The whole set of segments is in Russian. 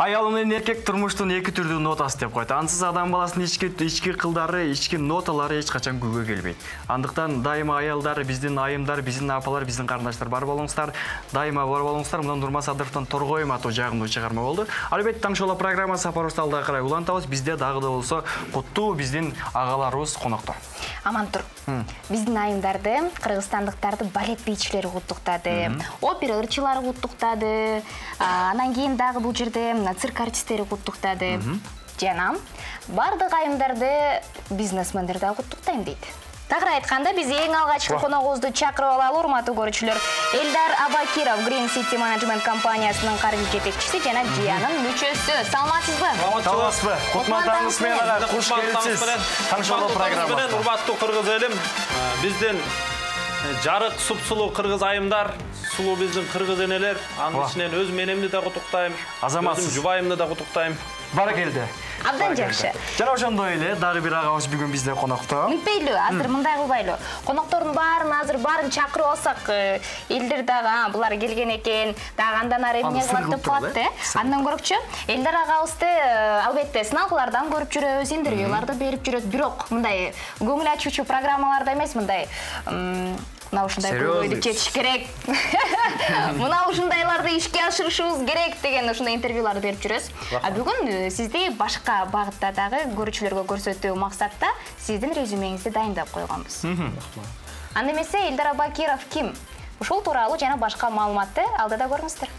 аялынын еркек тұрмыштың екі түрді нотасы деп қойды. Ансыз адам баласының ішкі қылдары, ішкі ноталары ешқашан көзге келбейді. Андықтан дайыма аялдар, біздің айымдар, біздің апалар, біздің қарындаштар бар болыңыздар. Дайыма бар болыңыздар. Мұнан Нұрмас Адыровтан Торғойым ату жағымды шығарма болды. Әлбетте Таң Шоола программасы апарусты алдыға қарай ұлантауыз. Бізде дағы да болса құтты біздің ағаларымыз қонақтар. Аман тұр. Біздің айымдарды, қырғызстандықтарды балет бейшілері құттықтады, опера ырчылары құттықтады, анан кейін дағы бұл жерде цирк артистері құттықтады. Жана, бардық айымдарды бизнесмендерді құттықтайым дейді. Тағыр айтқанда біз ең алғашқы қонағызды чақырып алалы урматтуу көрүүчүлөр. Эльдар Абакиров, Грин Сетти Манеджмент Компаниясынын каржы жетекчиси жана Джиянын мүчөсү. Саламатсызбы? Саламатсызбы? Кутмантаңыз менен, куш келипсиз. Таң Шоола программасы. Урматтуу кыргыз элим, бизден жарык, супсулуу кыргыз айымдар, сулуу биздин кыргыз энелер, анын ичинен өз менемди да куттуктайм, өзүм жубайымды да куттуктайм. Баракелде. Абдан жақшы. Жана ошондой эле дары бир агабыз бүгүн бизде конокто. Мүпейлүү, азыр мындай кылбайлы. Коноктордун баарын азыр барын чакырып алсак, элдер дагы булар келген экен, дагы андан ары эмне кылат деп калат да. Андан көрөкчү, элдер агабызды албетте сыналгылардан көрүп жүрөбүз, интервьюларды берип жүрөт, бирок мындай көңүл ачуучу программаларда эмес, мындай мына ушундай көйдү кетиш керек. Мына ушундайларды ишке ашырышыбыз керек деген ушундай интервьюларды берип жүрөсүз. А бүгүн сизди башка багытта дагы көрүүчүлөргө көрсөтүү максатта сиздин резюмеңизди дайындап койгонбуз. Анда эмесе Эльдар Абакиров ким? Ушул тууралуу жана башка маалыматты алдыда көрүңүздөр.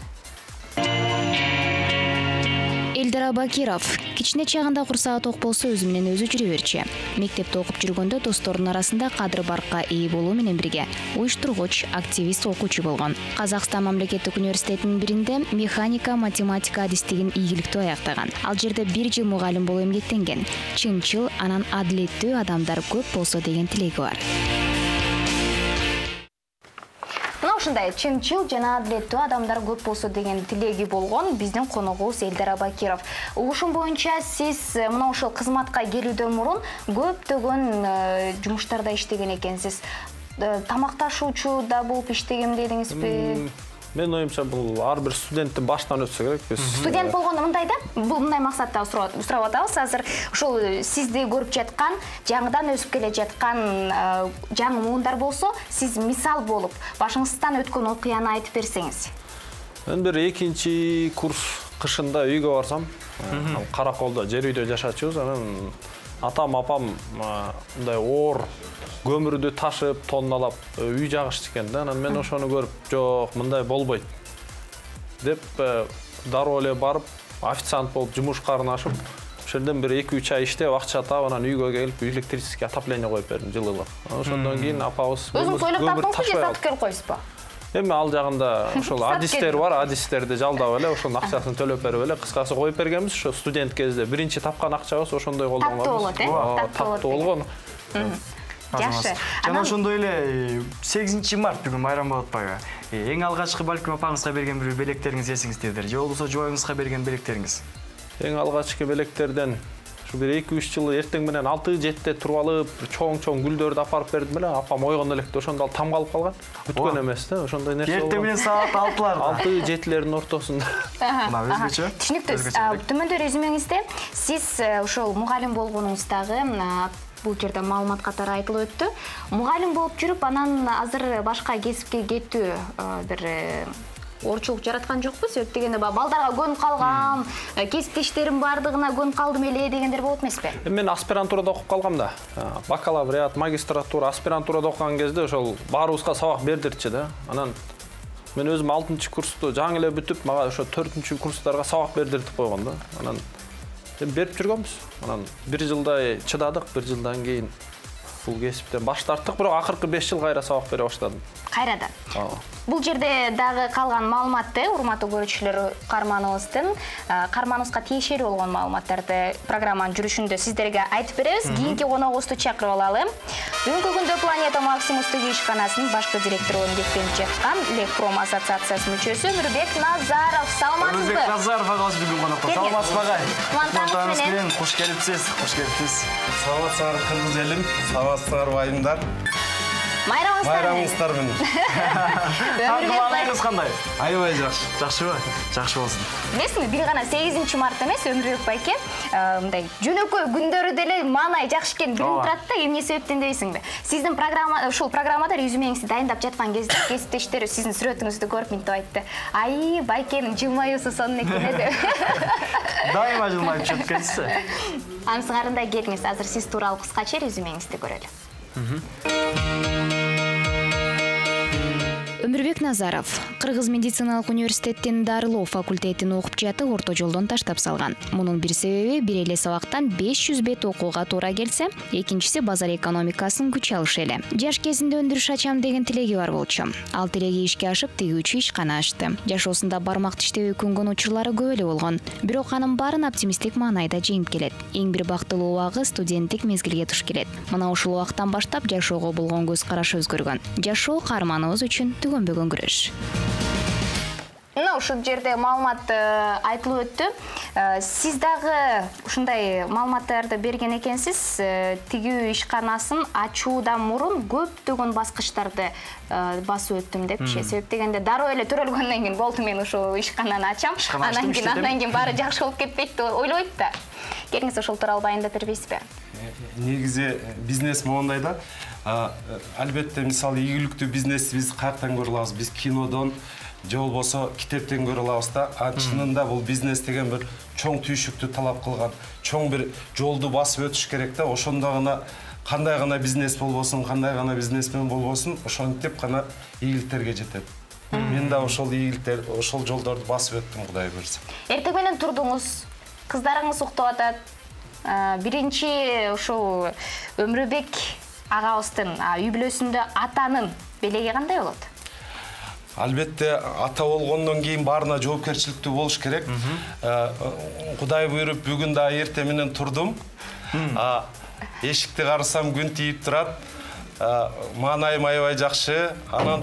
Эльдар Абакиров кичине чагында курсага ток болсо өзү менен өзү жүрө берчү. Мектепте окуп жүргөндө досторунун арасында кадыр баркка ээ болуу менен бирге уюштургуч, активист, окуучу болгон. Казакстан мамлекеттик университетинин биринде механика, математика адистигин ийгиликтүү аяктаган. Ал жерде бир жыл мугалим болуп эмгектенген. Чынчыл, анан адилеттүү адамдар көп болсо деген тилеги бар. Ушундай чынчыл жана адилеттүү адамдар көп болсо деген тилеги болгон биздин коногубуз Эльдар Абакиров. Ушун боюнча сиз мына ушул кызматка келүүдөн мурун көптөгөн жумуштарда иштеген экенсиз. Тамакташуучу да болуп иштегем дедиңизби? Мен оюмча бул ар бир студенттин баштан өтсө керек. Студент болгондо мындай да, бул мындай максатта сурап атабыз. Азыр ушул сизди көрүп жаткан, жаңыдан өсүп келе жаткан жаңы муундар болсо, сиз мисал болуп башыңыздан өткөн окуяны айтып берсеңиз. Мен бир 2-курс кышында үйгө барсам, Караколдо жер үйдө жашачубуз. Анан атам, апам мындай оор көмүрдү ташып, тонналап үй жагышты экен да. Анан мен ошону көрүп, жок, мындай болбойт деп дароо эле барып, официант болуп жумушкарын ашып, ошондон бир 2-3 ай иштеп, акча таап, анан үйгө келип, электрический отопление коюп бердим жылылык. Ошондон кийин апабыз өзүң тойлоп таптыңбы же сатып келип койсузбу? Эми ал жагында ошол адистер бар, адистерди жалдап эле ошонун акчасын төлөп берип эле кыскасы коюп бергенбиз. Ошо студент кезде биринчи тапкан акчабыз ошондой колдонгонбуз. Тапты болгон. Жақсы. Жана ошондой эле 8 март бүгүн майрам болуп атпайбы? Эң алгачкы балким апаңызга берген бир белектериңиз эсиңиздедир. Же болбосо жубайыңызга берген белектериңиз. Эң алгачкы белектерден ушу бир 2-3 жыл эртең менен 6-7-те туруп алып, чоң-чоң гүлдөрдү апарып бердим эле. Апам ойгондо электе ошондо там калып калган. Бүткөн эмес да, ошондой нерсе болгон. Эртең менен саат 6-ларда, 6-7-лердин ортосунда. Мына өзгөчө. Түшүнүктүз. Төмөндө резюмеңизде сиз ошол мугалим болгонуңуздагы бул жерде маалымат катары айтылып өттү. Мугалим болуп жүрүп, анан азыр башка кесипке кетүү бир орчулук жараткан жокпу? Себеп дегенде балдарга көнүп калгам, кесиптештерим бардыгына көнүп калдым эле дегендер болот эмеспи? Мен аспирантурада окуп калгам да. Бакалавриат, магистратура, аспирантурада окуган кезде ошол баарыбызга сабак бердирчи да. Анан мен өзүм 6-курсту жаңы эле бүтүп, мага ошо 4-курстарга сабак бердиртип койгон да. Анан беріп жүргенбіз. Анан бир жылдай чыдадық, бир жылдан кейін бұл кесіптен баш тарттық, бірақ ақырқы 5 жыл қайра сабақ бере баштадым. Қайрадан. Бұл жерде дағы қалған маалыматты урматтуу көрүүчүлөр карманыңызга тиешелүү болгон маалыматтарды программанын жүрүшүндө сиздерге айтып беребиз. Кийинки коногубузду чакырып алалы. Бүгүнкү күндө Планета Максимустук ишканасынын башкы директору Өмурбек Назаров, Лекпром ассоциациясынын мүчөсү Өмурбек Назаров. Саламатсызбы? Өмурбек Назаров агабыз бүгүн конокто. Саламатсызбы? Кутмантаңыз менен куш келипсиз. Саламатсызбы кыргыз элим? Саламатсызбы айымдар? Майрамыңыздар мен. Ақмалыңыз қандай? Айбай жақсы. Жақсы ба? Жақсы болсын. Білесің бе, биыл ғана 8 мартта емес, Өмурбек байке, мындай жөнөкөй күндөрү деле маанай жакшы экен билип турат да, эмне себептен дейсиңби? Сиздин программа, ушул программада резюмеңизди дайындап жаткан кезде кесиптештер сиздин сүрөтүңүздү көрүп мынтип айтты. Ай, байкенин жылмаюусу сонун экен деп. Дайыма жылмайып жүрүп кетсиз. Ансыңарында келиңиз, азыр сиз тууралуу кыскача резюмеңизди көрөлү. Өмурбек Назаров Кыргыз медициналык университеттин дарылоо факультетин окуп жатып, орто жолдон таштап салган. Мунун бир себеби бир эле сабактан 500 бет окууга туура келсе, экинчиси базар экономикасын күч алыш эле. Жаш кезинде өндүрүш ачам деген тилеги бар болчу. Ал тилеги ишке ашып, тигүүчү ишкана ачты. Жашоосунда бармак тиштеп өкүнгөн учурлары көп эле болгон. Бирок анын баарын оптимисттик маанайда жеңип келет. Эң бир бактылуу убагы студенттик мезгилге туш келет. Мына ушул убактан баштап жашоого болгон көз карашы өзгөргөн. Жашоо каарманыбыз үчүн Чолпонбек күрөш. Ну, ушул жерде маалымат айтылып өттү. Сиз дагы ушундай маалыматтарды берген экенсиз. Тигүү ишканасын ачуудан мурун көптөгөн баскычтарды басып өттүм депчи. Себеп дегенде дароо эле төрөлгөндөн кийин болду мен ушул ишкананы ачам. Андан кийин баары жакшы болуп кетпейт деп ойлойт да. Келиңиз ушул тууралуу баяндап бербейсизби? Негизи бизнес моондай да. Албетте, мисалы, ийгиликтүү бизнес биз каяктан көрө алабыз? Биз кинодон, же болбосо китептен көрө алабыз да. Чынында бул бизнес деген бир чоң түйшүктү талап кылган, чоң бир жолду басып өтүш керек да. Ошондо гана кандай гана бизнес болбосун, кандай гана бизнесмен болбосун, ошентип гана ийгиликтерге жетет. Мен да ошол ийгиликтер, ошол жолдорду басып өттүм, Кудай буйрса. Эртең менен турдуңуз, кыздарыңыз уктап атат. Биринчи ошол Өмурбек агабыздын үй бүлөсүндө атанын белеги кандай болот? Албетте, ата болгондон кийин баарына жоопкерчиликтүү болуш керек. Кудай буйруп, бүгүн да эртең менен турдум. Эшикти карасам күн тийип турат. Маанайым аябай жакшы. Анан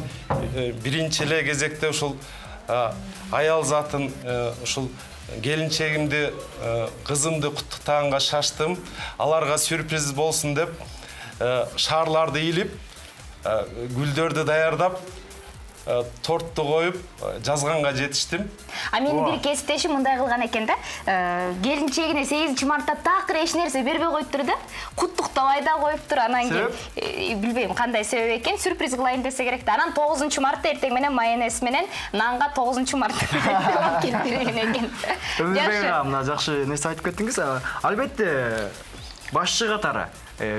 биринчи эле кезекте ушул аял затын ушул келинчегимди, кызымды Куттуктаанга шаштым. Аларга сюрприз болсун деп шарларды илип, гүлдөрдү даярдап, тортты коюп, жазганга жетиштим. А менин бир кесиптешим мындай кылган экен да. Келинчегине 8 мартта такыр эч нерсе бербей коюптур да. Куттуктабай да коюптур. Анан кийин билбейм кандай себеп экен, сюрприз кылайын десе керек да. Анан 9 мартта эртең менен майонез менен нанга 9 мартта алып келген экен. Жакшы, мына жакшы нерсе айтып кеттиңиз. Албетте, башчы катары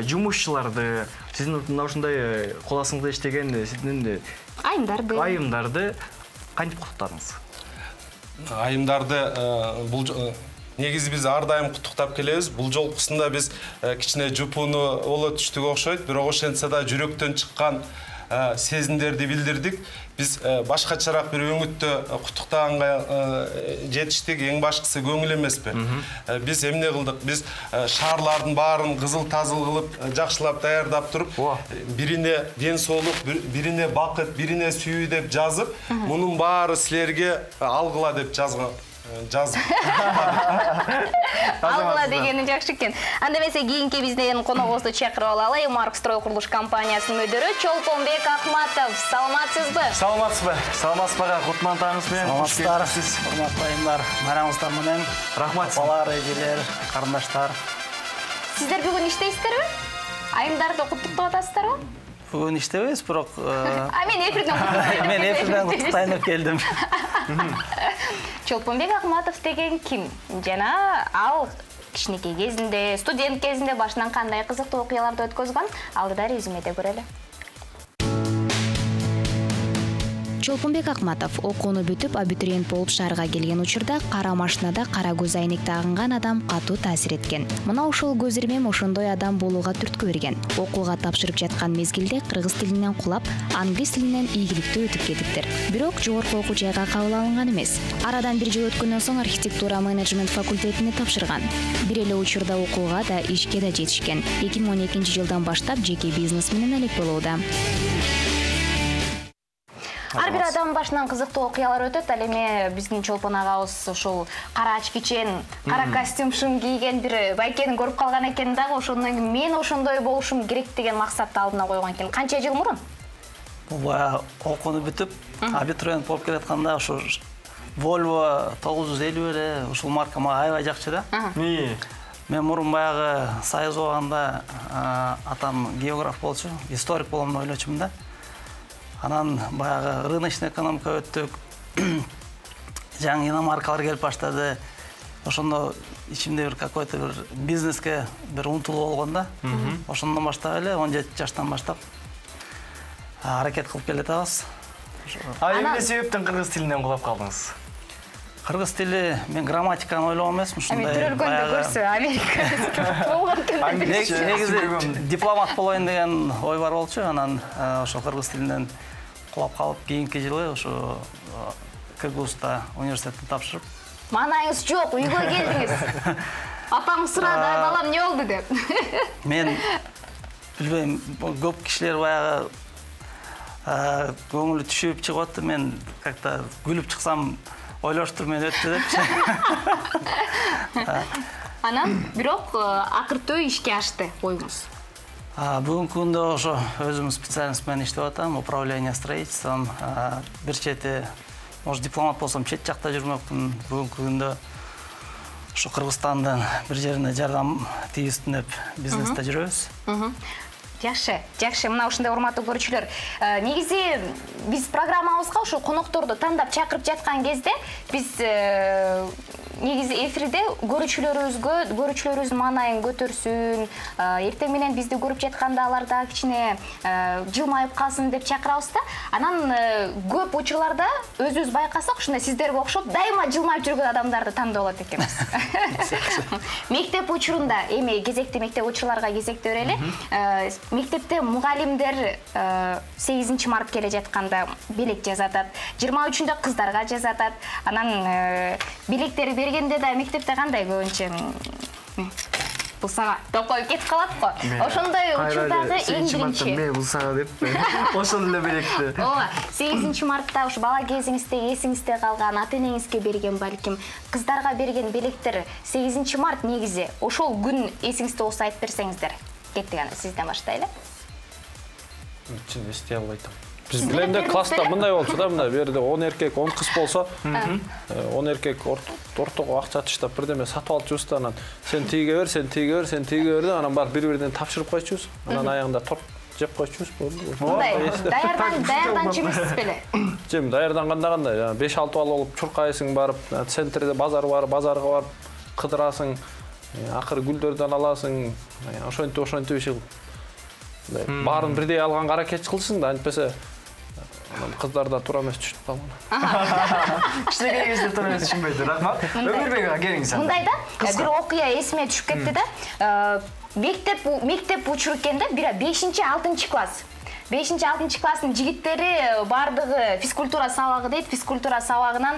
жумушчыларды, сиздин ушундай коласыңызда иштеген сиздин айымдарды кантип куттуктадыңыз? Айымдарды бул негизи биз ар дайым куттуктап келебиз. Бул жолкусунда биз кичине жупууну боло түштүк окшойт, бирок ошентсе да жүрөктөн чыккан сезимдерди билдирдик. Биз башкачараак бир өңүттө куттуктаганга жетиштик. Эң башкысы көңүл эмеспи? Биз эмне кылдык? Биз шаарлардын баарын кызыл-тазыл кылып, жакшылап даярдап туруп, бирине ден соолук, бирине бакыт, бирине сүйүү деп жазып, мунун баары силерге алгыла деп жазган. Алгыла дегени жакшы экен. Анда эмесе кийинки биздин коногубузду чакырып алалы. Марк строй курулуш компаниясынын мөдүрү Чолпонбек Акматов. Саламатсызбы? Саламатсызбы? Саламатсызбага кутмантаңыз менен. Саламатсыздар. Сиз урматтуу айымдар, майрамыңыздар менен. Рахмат. Балар, эгелер, карындаштар. Сиздер бүгүн иштейсиздерби? Айымдарды куттуктап атасыздарбы? Бүгүн иштебейбиз, бирок а мен эфирден куттуктайын келдим. Чолпонбек Акматов деген ким? Жана ал кичинекей кезинде, студент кезинде башынан кандай кызыктуу окуяларды өткөзгөн? Алдыда резюмеде көрөлү. Чолпонбек Акматов окууну бүтүп, абитуриент болуп шаарга келген учурда кара машинада кара көз айнек тагынган адам катуу таасир эткен. Мына ушул көзүрмем ошондой адам болууга түрткү берген. Окууга тапшырып жаткан мезгилде кыргыз тилинен кулап, англис тилинен ийгиликтүү өтүп кетиптир. Бирок жогорку окуу жайга кабыл алынган эмес. Арадан бир жыл өткөндөн соң архитектура менеджмент факультетине тапшырган. Бир эле учурда окууга да, ишке да жетишкен. 2012 жылдан баштап жеке бизнес менен алек болууда. Ар бир адам башынан кызыктуу окуялар өтөт. Ал эми биздин Чолпон агабыз ошол кара ачкичен, кара костюм шым кийген бир байкени көрүп калган экен дагы, ошондон кийин мен ошондой болушум керек деген максатты алдына койгон экен. Канча жыл мурун? оқуны бітіп, абитуриент болып келетканда ошо Volvo 950 ушул маркама аябай жакчы да. Мен мурун баягы Союз болгондо атам географ болчу, историк болом деп ойлочумун да. Анан баягы рыночный экономика өттүк. Жаңы иномаркалар келип баштады. Ошондо ичимде бир какой-то бир бизнеске бир умтулуу болгон да. Ошондон баштап эле 17 жаштан баштап аракет кылып келатабыз. А эмне себептен кыргыз тилинен кулап калдыңыз? Кыргыз тили мен грамматиканы ойлогон эмесмин, ушундай. Түрөлгөндө көрсө Америка. Дипломат болоюн деген ой бар болчу, анан ошо кыргыз тилинен кулап калып, кийинки жылы ошо КГУста университетти тапшырып. Манайыңыз жок, үйгө келдиңиз. Апам сурады, балам эмне болду деп. Мен билбейм, көп кишилер баягы көңүлү түшүп чыгат, мен как-то күлүп чыксам ойлоштур мен өттү деп. Анан бирок акыртөө ишке ашты оюңуз. Бүгүнкү күндө ошо өзүм специалист менен иштеп атам, управление строительством. Бир чети, может дипломат болсом, чет жакта жүрмөкмүн. Бүгүнкү күндө ошо Кыргызстандан бир жерине жардам тийсин деп бизнесте жүрөбүз. Жақшы, жақшы. Мына ушундай урматтуу көрүүчүлөр, негизи биз программабызга ушу конокторду тандап чакырып жаткан кезде биз негизи эфирде көрүүчүлөрүбүздүн маанайын көтөрсүн, эртең менен бизди көрүп жатканда алар да кичине жылмайып калсын деп чакырабыз да. Анан көп учурларда өзүбүз байкасак, ушундай сиздерге окшоп дайыма жылмайып жүргөн адамдарды тандап алат экенбиз. Мектеп учурунда, эми кезекте мектеп учурларга кезекте берели. Мектепте мугалимдер 8 март келе жатканда белек жазатат, 23-ндө кыздарга жазатат. Анан белектер бергенде да мектепте кандай көбүнчө бул сага деп коюп кетип калат го. Ошондой учурдагы эң биринчи мен бул сага деп ошол эле белекти. Ооба, 8 мартта ушу бала кезиңизде эсиңизде калган, ата-энеңизге берген, балким кыздарга берген белектер 8 март негизи ошол күн эсиңизде болсо айтып берсеңиздер. Кеттік ана, сізден баштайлы. Үчін істей алайтам. Бізділерінде класста мұндай болса да, мұндай берді 10 еркек, 10 қыз болса, 10 еркек ортоға ақша тыштап бірдеме сатып алып жүрсті, анан сен тиге бер, сен тиге бер, сен тиге берді, анан бар бір-бірден тапшырып қойшы жүрсі, анан аяғында торт жеп қойшы жүрсі. Даярдан жемейсіз беле? Жем, даярдан қандағандай, 5-6 ал олып, чурқайсың барып, центрде базар бар, базарға барып, қыдырасың. Ақыры гүлдерден аласың, ошонту иши кылып. Баарын бирдей алганга аракет кылсың да, антпесе кыздарда тура эмес түшүп калган. Иштеген кезде тура эмес түшүнбөйт. Рахмат. Өмүрбек ага келиңиз. Мындайда бир окуя эсиме түшүп кетти да. Мектеп учуру экен да, бир 5-6 класс. 5-6 класстын жигиттери бардығы физкультура сабагы дейт, физкультура сабагынан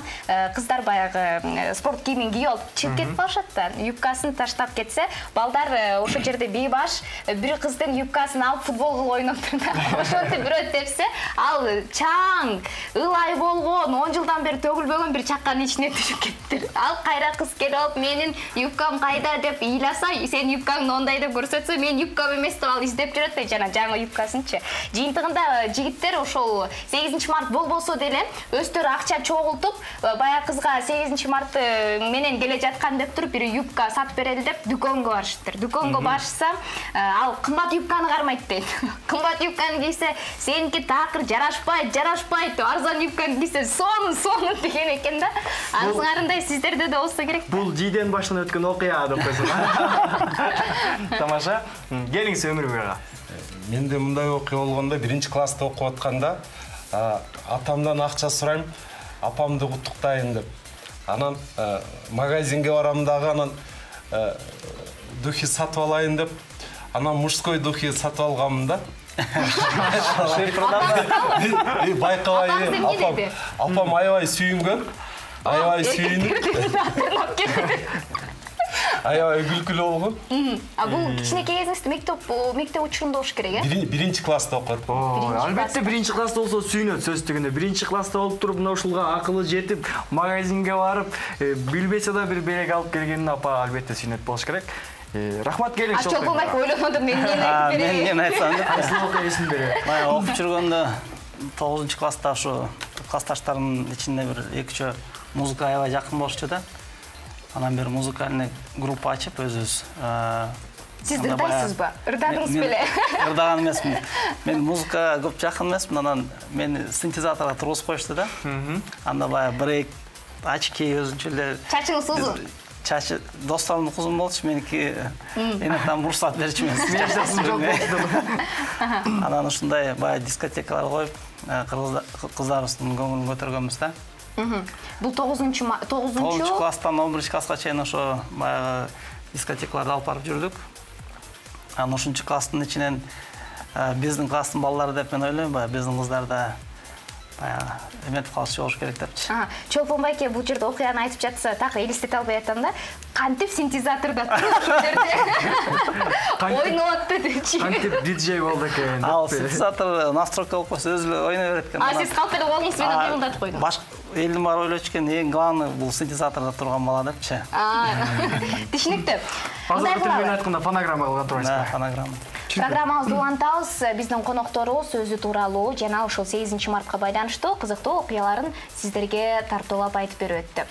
кыздар баягы спорт кийимин кийип алып чыгып кетип калышат да. Юбкасын таштап кетсе, балдар ошол жерде бейбаш бир кыздын юбкасын алып футбол кылып ойноптур да. Ошентип бирөө тепсе, ал чаң, ылай болгон, 10 жылдан бери төгүлбөгөн бир чакканын ичине түшүп кетиптир. Ал кайра кыз келип алып, менин юбкам кайда деп ыйласа, сен юбкаңды ондай деп көрсөтсө, мен юбкам эмес деп ал издеп жүрөт да, жана жаңы юбкасынчы. Жыйынтыгында жигиттер ошол 8 март болбосо деле өздөрү акча чогултуп, баягы кызга 8 март менен келе жаткан деп туруп бир юбка сатып берели деп дүкөнгө барышыптыр. Дүкөнгө барышса, ал кымбат юбканы кармайт дейт. Кымбат юбканы кийсе, сеники такыр жарашпайт, жарашпайт. Арзан юбканы кийсе, сонун деген экен да. Аңсыңарындай сиздерде да болсо керек. Бул жийден баштан өткөн окуя деп койсоң. Тамаша. Келиңиз Өмүрбек ага. Менде мындай окуя болгондо, 1-чи класста окуп атканда, атамдан акча сурайм, апамды куттуктайын деп. Анан магазинге барам дагы, анан духи сатып алайын деп, анан мужской духи сатып алганмын да. Байкабай элем, апам аябай сүйүнгөн, аябай сүйүнүп. Аябай күлкүлүү болгон. А бул кичинекей кезиңизде мектеп учурунда болуш керек, э? 1-чи класста окуп. Албетте 1-чи класста болсо сүйүнөт сөз түгүндө. 1-чи класста болуп туруп, мына ушулга акылы жетип, магазинге барып, билбесе да бир белек алып келгенин апа албетте сүйүнөт болуш керек. Рахмат келиң. А Чолпонбек ойлогондо мен эмне айтып берейин? Мен эмне айтсам да, асыл окуя эсин берет. Мага окуп жүргөндө тоғызыншы класста ошо классташтарымдын ичинде бир эки-үч музыкага аябай жакын болушчу да. Анан бир музыкальный группа ачып өзүбүз. Сиз ырдайсызбы? Ырдадыңыз беле? Ырдаган эмесмин. Мен музыкага көп жакын эмесмин, анан мени синтезаторго тургузуп коюшту да. Анда баягы брейк, ачки өзүнчө эле. Чачыңыз узун. Чачы досторумдун кызым болчу, меники энеттен урсат берчү мен. Чачым жок болду. Анан ушундай баягы дискотекалар коюп, кыздарыбыздын көңүлүн көтөргөнбүз да. Бул 9-чу класстан 11-чи класска чейин ошо баягы дискотекаларда алып барып жүрдүк. Анан 10-чу класстын ичинен биздин класстын балдары деп мен ойлойм, баягы биздин кыздар да эметип калышы болуш керек депчи. Чолпонбек аке бул жерде окуяны айтып жатса, так элестете албай атам да. Кантип синтезаторда ойноп депчи. Кантип диджей болду экен. Ал синтезатор настройка кылып койсо өзү эле ойной берет экен. А сиз калп эле болуңуз менен кыйылдатып койдуңуз. Башка элдин баары ойлоч экен, эң главный бул синтезаторда турган бала депчи. Тишиниктеп. Азыр бүтүн айтканда фонограмма алган турасыз. Фонограмма. Программабызды улантабыз, биздин коноктору сөзү тууралуу жана ушул 8 мартка байланыштуу кызыктуу окуяларын сиздерге тартуулап айтып берип өттү.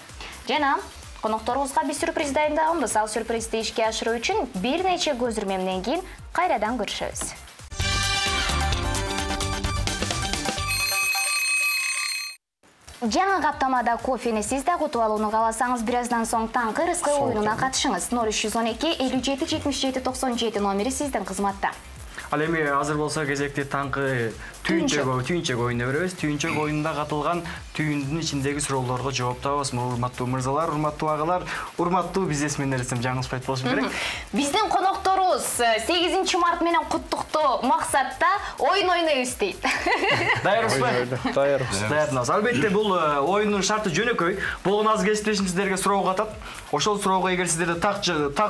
Жана конокторубузга бир сюрприз дайындаганбыз. Ал сюрпризди ишке ашыруу үчүн бир нече көзүрмемден кийин кайрадан көрүшөбүз. Жаңа қаптамада кофені сіз де құтып алуыны қаласаңыз, біраздан соң таңғы рызқы ойынына қатышыңыз. 0312-57-77-97 номері сіздің қызматта. Ал эми азыр болса кезекте таңғы түйүнчөк оюнуна беребиз. Түйүнчөк оюнунда катылган түйүндүн ичиндеги суроолорго жооп табабыз. Урматтуу мырзалар, урматтуу агалар, урматтуу бизнесмендер десем жаңылышып айтып болушум керек. Биздин конокторубуз 8 март менен куттуктоо максатта оюн ойнойбуз дейт. Даярбызбы? Даярбыз. Албетте бул оюндун шарты жөнөкөй. Болгон аз кесиптешим сиздерге суроо катат. Ошол суроого эгер сиздерде так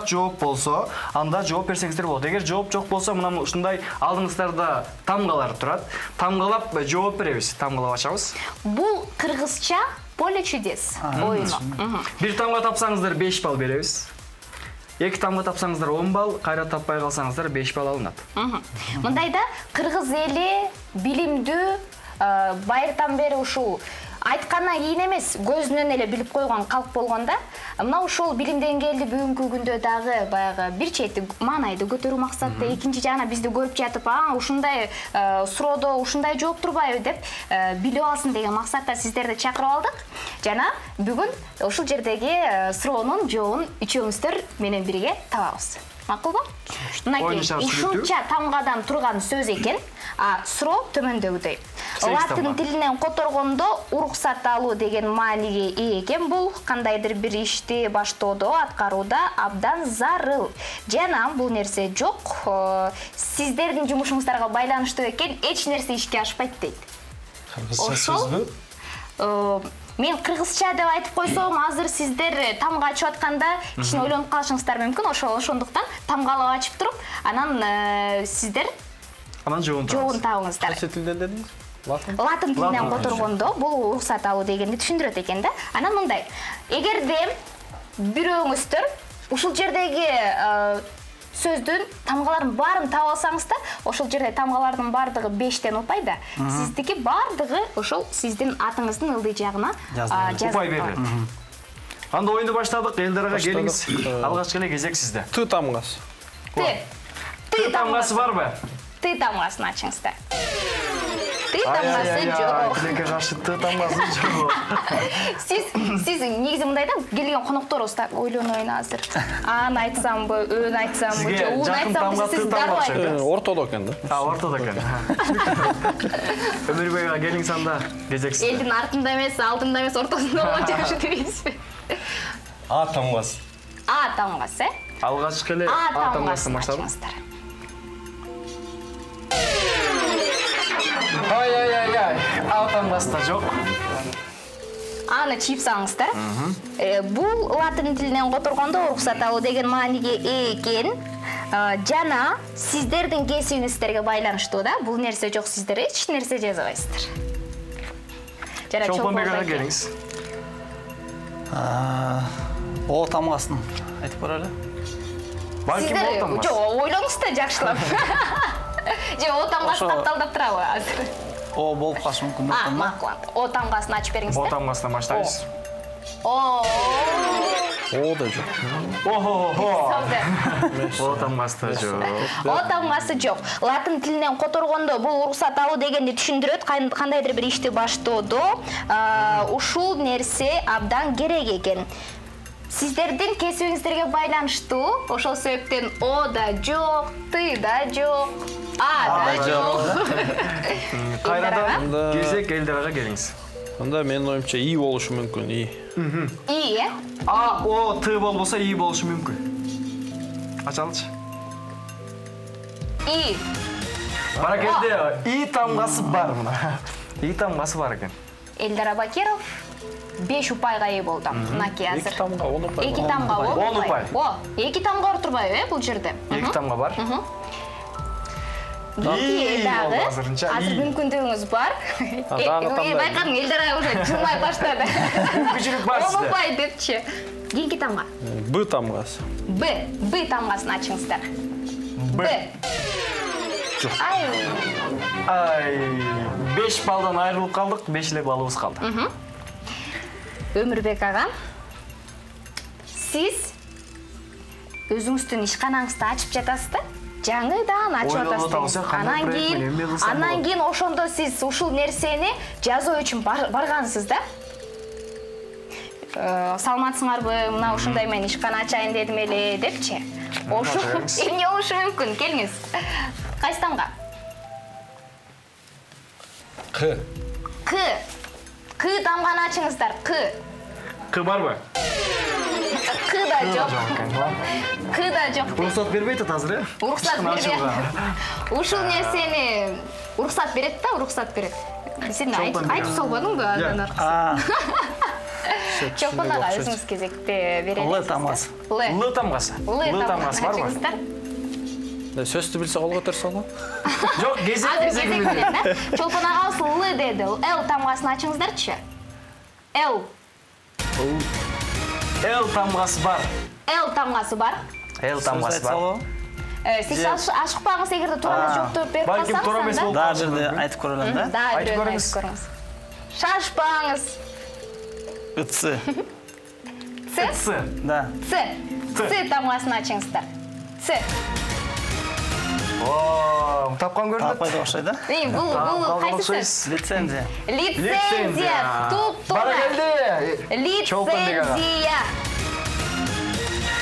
жооп болсо, анда жооп берсеңиздер болот. Эгер жооп жок болсо, мына ушундай алдыңыздарда тамгалар турат. Тамгалап жооп беребиз, тамгалап ачабыз. Бул кыргызча поле чудес оюну. Бир тамга тапсаңыздар 5 балл беребиз. Эки тамга тапсаңыздар 10 балл, кайра таппай калсаңыздар 5 балл алынат. Мындайда кыргыз эли билимдүү, байыртан бери ушул айткандан кийин эмес, көзүнөн эле билип койгон калк болгонда, мына ушул билим деңгээлди бүгүнкү күндө дагы баягы бир чети маанайды көтөрүү максатта, экинчи жагына бизди көрүп жатып, ушундай суроодо ушундай жооп турбайбы деп билип алсын деген максатта сиздерди чакырып алдык. Жана бүгүн ушул жердеги суроонун жообун үчөөңүздөр менен бирге табабыз. Макулбу? Ушунча тамгадан турган сөз экен, а суроо төмөндөгүдөй. Латын тилинен которгондо уруксат алуу деген мааниге ээ экен. Бул кандайдыр бир ишти баштоодо, аткарууда абдан зарыл. Жана бул нерсе жок, сиздердин жумушуңуздарга байланыштуу экен, эч нерсе ишке ашпайт дейт. Кыргызча сөзбү? Мен кыргызча деп айтып койсом, азыр сиздер тамга ачып атканда кичине ойлонуп калышыңыздар мүмкүн. Ошондуктан тамгалап ачып туруп, анан сиздер жообун табыңыздар. Кайсы тилде дедиңиз? Латын тилинен которгондо бул уруксат алуу дегенди түшүндүрөт экен да. Анан мындай. Эгерде бирөөңүздөр ушул жердеги сөздүн тамгаларын баарын таап алсаңыз да, ошол жерде тамгалардын баардыгы 5тен упай да, сиздики баардыгы ошол сиздин атыңыздын ылдый жагына упай берилет. Анда оюнду баштадык. Эльдар ага келиңиз. Алгачкы эле кезек сизде. Ты тамгасы. Ты тамгасы барбы? Ты тамгасын ачыңыздар. Ты тамгасы жок. Тилекке каршы ты тамгасы жок. Сиз негизи мындай да, келген конокторубуз ойлонуп азыр. Аны айтсамбы, өн айтсамбы, жоун айтсамбы, сиз дарбайсыз. Ортодо экен да. Ортодо экен. Өмүрбек ага келиңиз, анда кезексиз. Элдин артында эмес, алдында эмес, ортосунда болот деп дебейсизби? А тамгасы. А тамгасы. Алгачкы эле а тамгасын баштадыңыздар. Ай-ай-ай-ай, ал тамгаста жок. Аны чийип салыңыздар. Бул латын тилинен которгондо уруксат алуу деген мааниге ээ экен. Жана сиздердин кесибиңиздерге байланыштуу да, бул нерсе жок, сиздер эч нерсе жазбайсыздар. Чолпонбек ага келиңиз. О тамгасын айтып көрөлү. Балким о тамгасы. Жок, ойлонуңуздар жакшылап. Же, о тамгасы тапталдап турабы азыр? О, болып қалыш мүмкін мүмкін ма? О тамғасын ашып беріңізді. О тамғасына маштайыз. О. О да жоқ. О тамғасы жоқ. О тамғасы жоқ. Латын тілінен қотырғанды бұл ұрқсат алу дегенде түшіндірет, қандайдыр бір іште баштыуды. Ушул нәрсе абдан керек екен. Сіздердің кесуіңіздерге байланышты, ошол сөйіптен о да жоқ, ты да жоқ, а да жоқ. Қайрадан кезек Эльдараға келіңіз. Онда менің ойымша и болушы мүмкін, и. И, е? А, о, ты болса, и болушы мүмкін. Ачалыш. И. Баракелде, и тамғасы бар мұна. И тамғасы бар екен. Эльдар Абакиров. 5 ұпайға ей болды. Екі тамға 10 ұпай. Екі тамға 10 ұпай. Екі тамға ұртырбай, бұл жерде. Екі тамға бар. Дағы азыр мүмкіндігіңіз бар. Байқадың, Эльдар Абакиров жылмай баштады. Оң ұпай депші. Екі тамға. Б тамғасы. Б. Б тамғасын ашыңыздар. Б. Ай. Ай. 5 балдан айырылып қалдық, 5 ле балуыз қалды. Өмурбек аға, сіз өзіңіздің ешқанаңызды ашып жатасызды, жаңыдан ашып жатасызды. Анан кейін ошонда сіз ұшыл нәрсені жазу үшін барғансызды. Салматсыңар бұ, мұна ұшындай мен ешқан ашайын дедім әлі депче. Емне ұшы мүмкін, келіңіз. Қайстамға? Қы. Қы. Қы тамғаны ашыңыздар, қы. Қы бар ба? Қы да жоқ. Қы да жоқ. Ұрқсат бербейді тазыр, е? Ұрқсат бербейді. Ушыл нәрсені ұрқсат береді та, ұрқсат береді. Сен айтып соғбадың ба? Чолпонға өзіңіз кезекте берелесіз. Лы тамғасы. Лы тамғасы. Лы тамғасы бар ба? Сөзді білсе қолға тұрсың ол? Жоқ, кезек біледі. Чолпон аға осы лы деді. Л тамғасын ашыңыздар түші. Л. Л тамғасы бар. Л тамғасы бар. Л тамғасы бар. Сіз ашықпағыз егерді тұрамыз жоқ тұрып беріп қасамыз? Бәлкім тұрамыз ол. Да, жүрді айтып көріңіз, да? Да, жүрді айтып көріңіз. Шашпаңыз. Үтсі. Үтсі? Да. Цы. Цы тамғасын ашыңыздар. Цы. Ооо, тапқан көрдік? Таппайды қошайды? Бұл қайсысы? Лицензия. Лицензия! Туп-туна! Лицензия!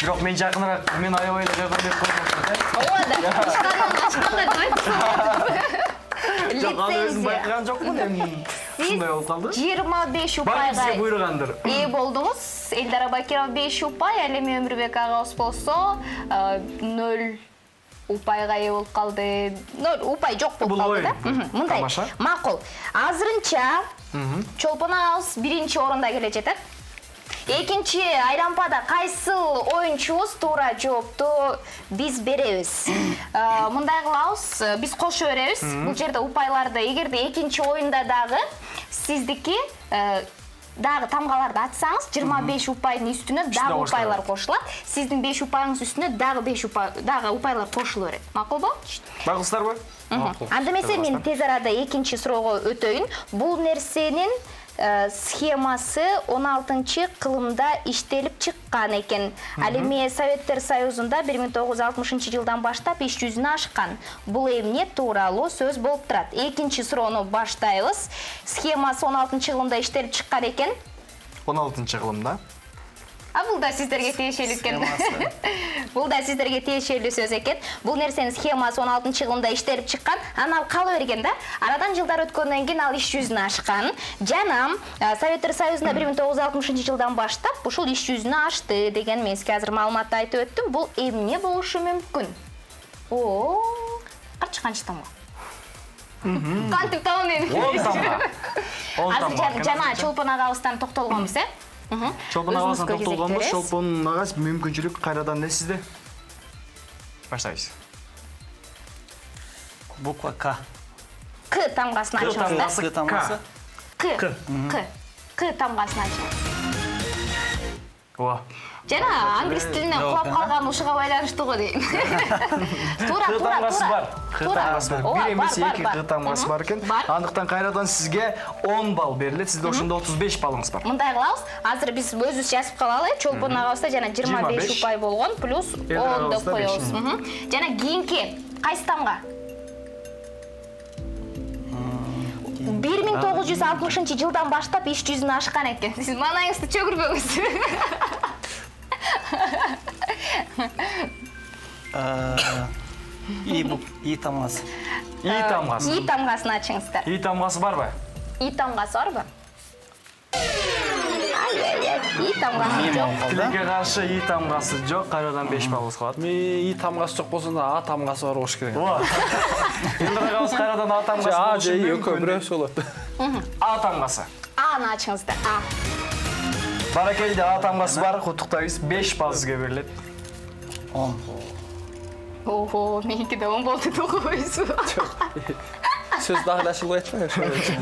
Жоқ, мен жақынырақ, мен аябайлы жағынбек қоймақшы. О, да, ұшқанды өтсін. Жоқ, аны өзің байқыған жоқ мұн? Шындай ол қалды? 25 ұпайға. Бақын сізге бұйырғандыр. Ей болдыңыз. Эльдар Абакиров 5 ұпай, әлеме Өмурбек ағауыз болса, 0... Ұпайға ей ол қалды, ұпай жоқ бұл қалды да? Мұндай, мақұл. Азырынша, Чолпон ағауыз бірінші орында келечеді. Екінші, айрампада қайсыл ойыншуыз тура жоқты біз береуіз. Мұндай қылауыз, біз қошы өреуіз. Бұл жерде ұпайларды, егерде екінші ойында дағы сіздікі дағы тамғаларды атсаңыз, 25 ұпайдың үстіне дағы ұпайлар қошылады. Сіздің 5 ұпайыңыз үстіне дағы ұпайлар қошылы өреді. Мақыл бұл? Мақылыстар бұл? Анды месе, мен тез арада екінші сұрауға өтейін. Бұл нәрсенің схемасы 16-ші қылымда іштеліп шыққан екен. Әлеме Советтер Союзында 1960 жылдан баштап іш жүзіне ашқан. Бұл емне туралы сөз болып тұрады. Екінші сұрауны баштайыз. Схемасы 16-ші қылымда іштеліп шыққан екен. 16-ші қылымда? Бұл да сіздерге тиешелі екен. Бұл да сіздерге тиешелі сөз екен. Бұл нәрсенің схемасы 16-ші қылымда іштеліп шыққан. Анау қалы өрген да. Арадан жылдар өткеннен кейін ал іш жүзіне ашқан. Жанам, Советтер Союзында 1960 жылдан баштап, бұл іш жүзіне ашты деген мен қазір малыматты айтып өттім. Бұл емне болушы мүмкін? О, қанша тамға? Қантып тауын емін. Ол тамға. Азыр жана Чолпон ағауыздан тоқталғанбыз, ә? Чолпон ағасына тоқталғанбыз, Чолпон ағас мүмкіншілік қайрадан не сізді? Баштайыз. Буква К. К тамғасын ашыңызды. К тамғасы? К. К тамғасын ашыңызды. О. Жана англис тілінен құлап қалған ұшыға байланышты ғой дейін. Қытаңғасы бар екен. Анықтан қайрадан сізге 10 балл беріледі. Сізде ұшында 35 балыңыз бар. Мұндай қылауыз. Азыр біз өзіз жасып қалалы. Чолпон ағауызда жана 25 ұпай болған. Плюс 10-ды қойауыз. Жана генке қайстамға? 1960 жылдан баштап 500-ін ашқан әккен. Сіз маңайыңызды чөгірбеңіз. И тамғасы. И тамғасы. И тамғасын ашыңыздар. И тамғасы бар ба? И тамғасы бар ба? И тамғасы жоқ. Тілге қаршы и тамғасы жоқ. Қайрадан 5 баллыз қалады. И тамғасы жоқ болсында а тамғасы бар ош керек. Енді қағамыз қайрадан а тамғасы болшы. А, жей, өкі, бірі солады. А тамғасы. Аны ашыңызды. А. Баракелде а тамғасы бар. Құттықтайыз 5 баллызға беріледі. 10. Ого, менікі де 10 болды тоқойызу. Сөз дағдашылы айтпайыр.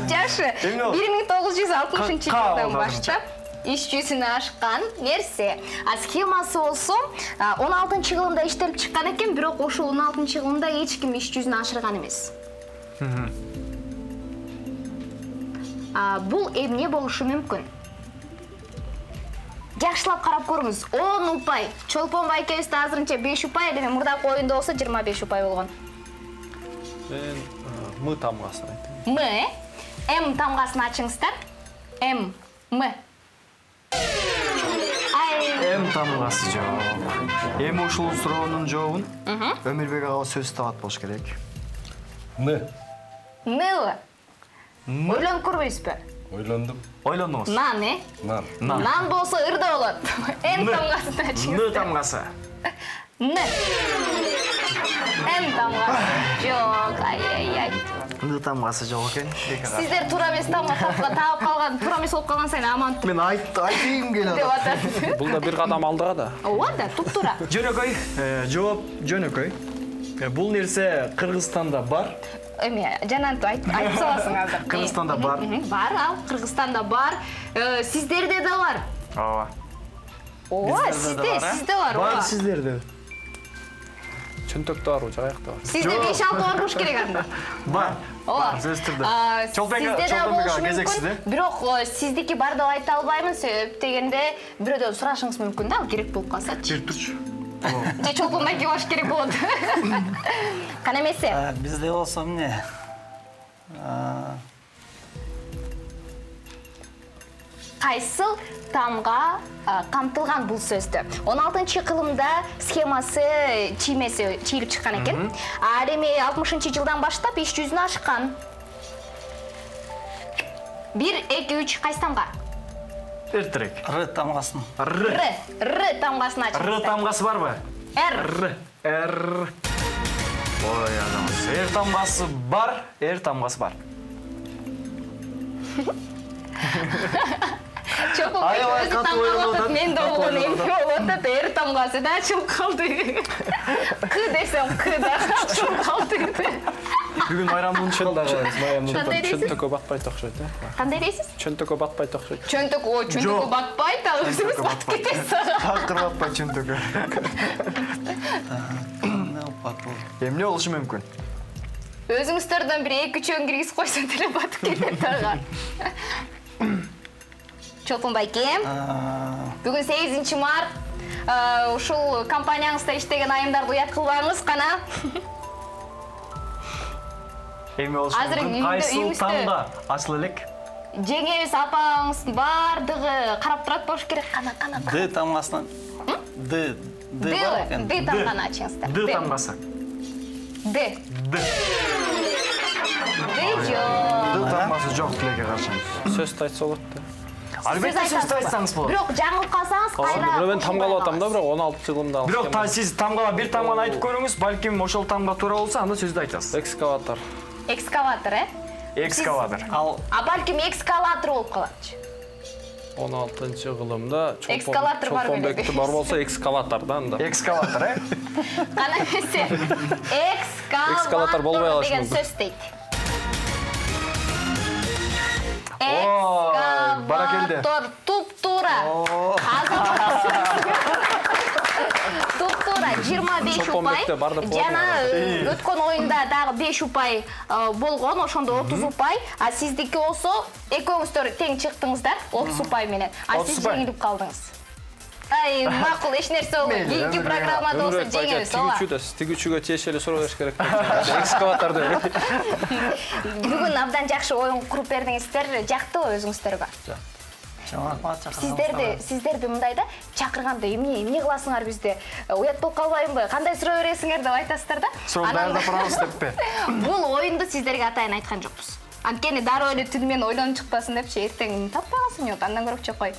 Жақшы, 1960 жылдан баштап. 300-ін ашқан мерсе. Схемасы олсы, 16-шы ғылымда іштеліп шыққан екен, бірақ ошы 16-шы ғылымда ешкім 300-ін ашырған емес. Бұл әмне болушы мүмкін. Жақшылап қарап көріңіз. 10 ұпай. Чолпон байкеуісті азырынша 5 ұпай, әлеме мұрдақ ойында олсы 25 ұпай болған. Мен М тамғасын айтын. М? М тамғасын ашыңыздар. М. М. Әм тамғасы жауап. Әм ұшылу сұрауының жауын Өмурбек аға сөз тағат болшы керек. Ны. Нылы. Ойлан көрмейсіз бі? Ойландым. Ойландыңыз. Нан, е? Нан. Нан болса үрді олады. Әм тамғасы тәчіңізді. Ны тамғасы. Ны. Әм тамғасы жоқ. Ай-ай-ай. Құнды тамғасы жоқ екен. Сіздер турамес тамға тағып қалған, турамес олып қалған сайын аманты. Мен айтайым келеді. Бұл да бір қадам алдыға да. Оған да, тұп-тура. Жөнекөй, жауап жөнекөй. Бұл нәрсе Қырғызстанда бар. Өме, Жанат, айтып саласың азыр. Қырғызстанда бар. Бар, ал, Қырғызстанда бар. Сіздерде де бар. Ова. Ова, сізде бар, ова. Бар, сіздерде. Түнтөкті ару, жағайықты ару. Сізде 5-6 орғыш керек анда? Бар, сөз түрді. Сізде де болушы мүмкін, бірақ сіздеке барды айта албаймын, сөптегенде біреуді сұрашыңыз мүмкін, ал керек болып қалса. Жертүрші. Жа, Чолпон байке ош керек болады. Қана месе? Бізде олса міне... Қайсыл тамға қамтылған бұл сөзді. 16-шы қылымда схемасы чиіліп шыққан екен. Әреме 60-шы жылдан баштап 500-ін ашыққан. 1-2-3 қайсы тамға? Р тірек. Р тамғасын. Р. Р тамғасын ашықсыз. Р тамғасы бар ба? Р. Р. Р. Ой, адамыз. Р тамғасы бар. Р тамғасы бар. Чолпонбек өзі тамғаласып, мен долғын емпе олатады, әр тамғасы да чыл қалды. Қы десем, қы да чыл қалды. Бүгін майрамын шылда қалайыз. Чөнті көп атпай тоқшайды. Қандай дейсіз? Чөнті көп атпай тоқшайды. Чөнті көп атпай тағы өзіміз батып кетесіз. Қақыр батпай чөнті көп. Емне олшы мүмкін? Өзіңіздерден бір екі чөн кіргіз қойсын тілі батып кетеді аға. Чолпон байке, бүгін 8-ші март, ұшыл компанияңызда іштеген айымдарды ұят қылбаңыз, қана? Әме олшы мүмкін, қайсыл тамға ашыл әлік? Жеңеміз апаңыздың бардығы қарап тұрат болшы керек, қана? Ды тамғасынан. Ды, ды бар екен? Ды тамғаны ашыңыздар. Ды тамғасы. Ды. Ды. Ды жоқ. Ды тамғасы жоқ тілеге қаршаңыз. Сөз тайтсы олықты. Әлбетті сөзді айтсаңыз болады. Бірақ жаңылып қалсаңыз қайра... Мен тамғалы атамда, бірақ 16 жылымда... Бірақ сіз тамғала бір тамғаны айтып көріңіз, бәлкім ошол тамға тура болса, анда сөзді айтасыз. Экскаватор. Экскаватор, ә? Экскаватор. А бәлкім экскалатор болып қалады. 16-шы ғылымда Чолпонбекті бар болса, экскалатордан да. Экскалатор, ә? Қана месе, экскалатор деген сөз дейді. Экскаватор, туп-тура. 25 ұпай, жана өткен ойында дағы 5 ұпай болған, ошонда 30 ұпай, а сіздеке осы, екеуіңіздер тең шықтыңыздар 30 ұпай менен, а сіз жеңіліп қалдыңыз. Ай, мақұл, еш нәрсе олай, кейінгі программада осы жеңеміз, ола. Тігічуге тиешелі сұрау еш керек. Экскаваторды. Бүгін абдан жақшы ойын құрып бердіңіздер, жақты өзіңіздер ба? Сіздерді мұндайда шақырғанды, емне қыласыңар бізде, ұят бұл қалайын бай, қандай сұрау өресіңер деп айтасыздар да? Сұраударда пұрауыз деп бе? Бұл ойынды сіздерге атайын айтқан жоқпыз. Анткені дары өлі түнімен ойлан шықпасын деп ше, ертеңін таппағасын ет, андан көріп чөк қой.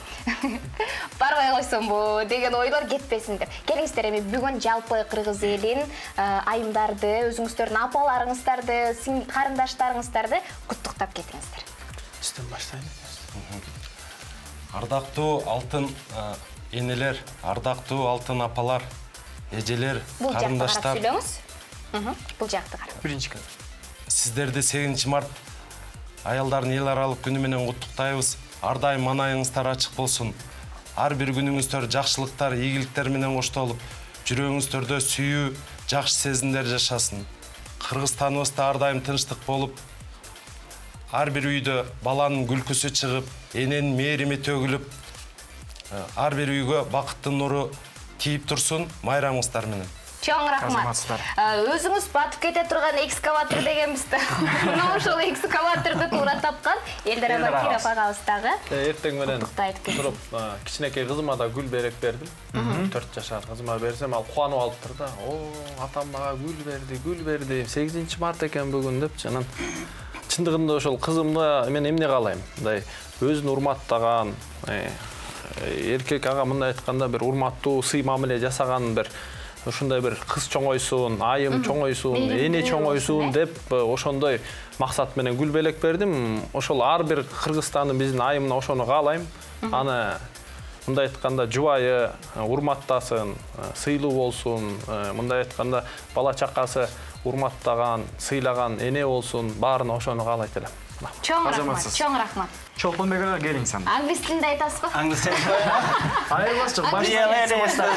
Барғай қойсын бұл деген ойлар кетпесін деп. Келіңіздер еме, бүгін жалпы қырғыз елін, айымдарды, өзіңіздерін апаларыңыздарды, қарындаштарыңыздарды құттықтап кетіңіздер. Үстін баштайын. Ардақту алтын енелер, ардақту алтын апалар, ежелер, қарындаштар. Бұл жақты қарап. Бірінші күн. Сіздерді 8 март аялдарын ел аралық күніменен құттықтайыз. Ардай манайыңыздар ашық болсын. Ар бір күніңіздер жақшылықтар, егіліктерменен қошталып, жүрегіңіздерді сүйі, жақшы сезіндер жашасын. Қырғызстанымызда ардайым тыныштық болып, ар бір үйді баланың күлкісі шығып, енен мейірімі төгіліп, ар бір үйге бақытты нұры тиіп тұрсын, майрамыңыздар менің. Чоң рахмат. Өзіңіз батып кете тұрған экскаватор деген бізді. Мынау шол экскаваторды тура тапқан Эльдар Абакиров ағалыстағы. Ертең менен тұрып, кішінекей қызыма да гүл берек бердім. 4 жашар қызыма берсем, ал қуану алып тұрды. О, атам баға гүл берді, 8 март екен бүгін деп жанан. Шындығында ошол қызымды мен эмне қалайым? Өзін урматтаған, еркек аға мында айтқанда бір урматтуу сый мамиле жасаған бір ошондай бір қыз чоңойсун, айым чоңойсун, эне чоңойсун деп ошондой мақсат менен гүлбелек бердим. Ошол ар бир Кыргызстандын биздин айымына ошону каалайм. Аны мында айтканда жубайы урматтасын, сыйлуу болсун, мында айтканда бала чакасы урматтаган, сыйлаган эне болсун, баарына ошону каалайт элем. Чоң рахмат, чоң рахмат. Чолпонбек ага келиң сен. Англис тилинде айтасыз го? Англис тилинде. Айырмашчы, башта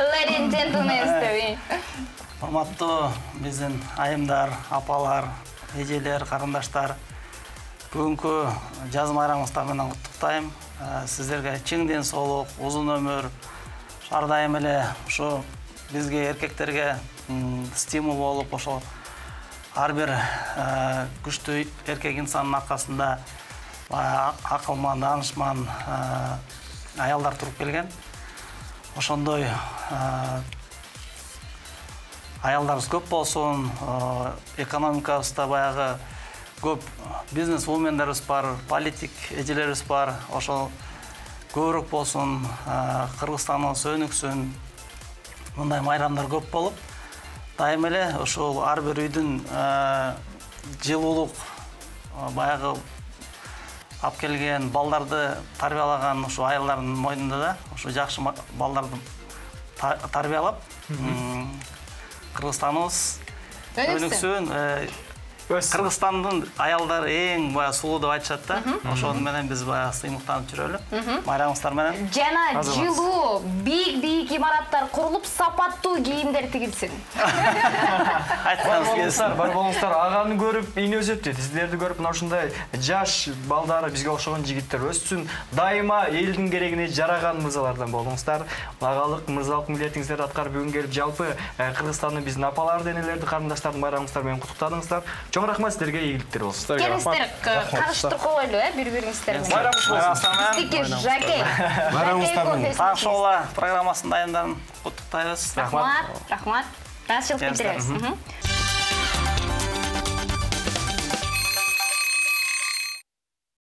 Ladies and gentlemen. Урматтуу биздин айымдар, апалар, эжелер, карындаштар. Бүгүнкү жаз майрамыңыздар менен куттуктайм. Сиздерге чың ден соолук, узун өмүр, ардайым эле ушу бизге эркектерге стимул болуп, ошол ар бир күчтүү эркек инсандын аркасында акылман, данышман аялдар туруп келген. Ошондой аялдарыбыз көп болсун, экономикабызда баягы көп бизнес-вумендарыбыз бар, политик эжелерибиз бар. Ошол көбүрөк болсун, Кыргызстаныбыз өнүксүн. Мындай майрамдар көп болуп, дайым эле ошол ар бир үйдүн жылуулук баягы алып келген балдарды тарбиялаган ошо айылдардын мойнунда да, ошо жакшы балдарды тарбиялап Кыргызстаныбыз өнүксүн. Кыргызстандын аялдары эң баягы сулуу деп айтышат да. Ошону менен биз баягы сыймыктанып жүрөлү. Майрамыңыздар менен. Жана жылуу, бийик-бийик имараттар курулуп, сапаттуу кийимдер тигилсин. Айтсаңыз келсин. Бар болуңуздар, аганы көрүп, ийне өсөт дейт. Сиздерди көрүп, мына ушундай жаш балдары бизге окшогон жигиттер өссүн. Дайыма элдин керегине жараган мырзалардан болуңуздар. Агалык, мырзалык милдетиңиздерди аткарып бүгүн келип жалпы Кыргызстандын биздин апаларды, энелерди, карындаштарды майрамыңыздар менен куттуктадыңыздар. Рахмат, сіздерге егіліктер болсын. Келістер қарыштыр қойлы, бір-біріңіздер. Байрамыңыздар. Сіздеке жаке. Байрамыңыздар. Таң Шоола программасындайындан құттықтайыз. Рахмат. Рахмат. Рахмат. Рахмат.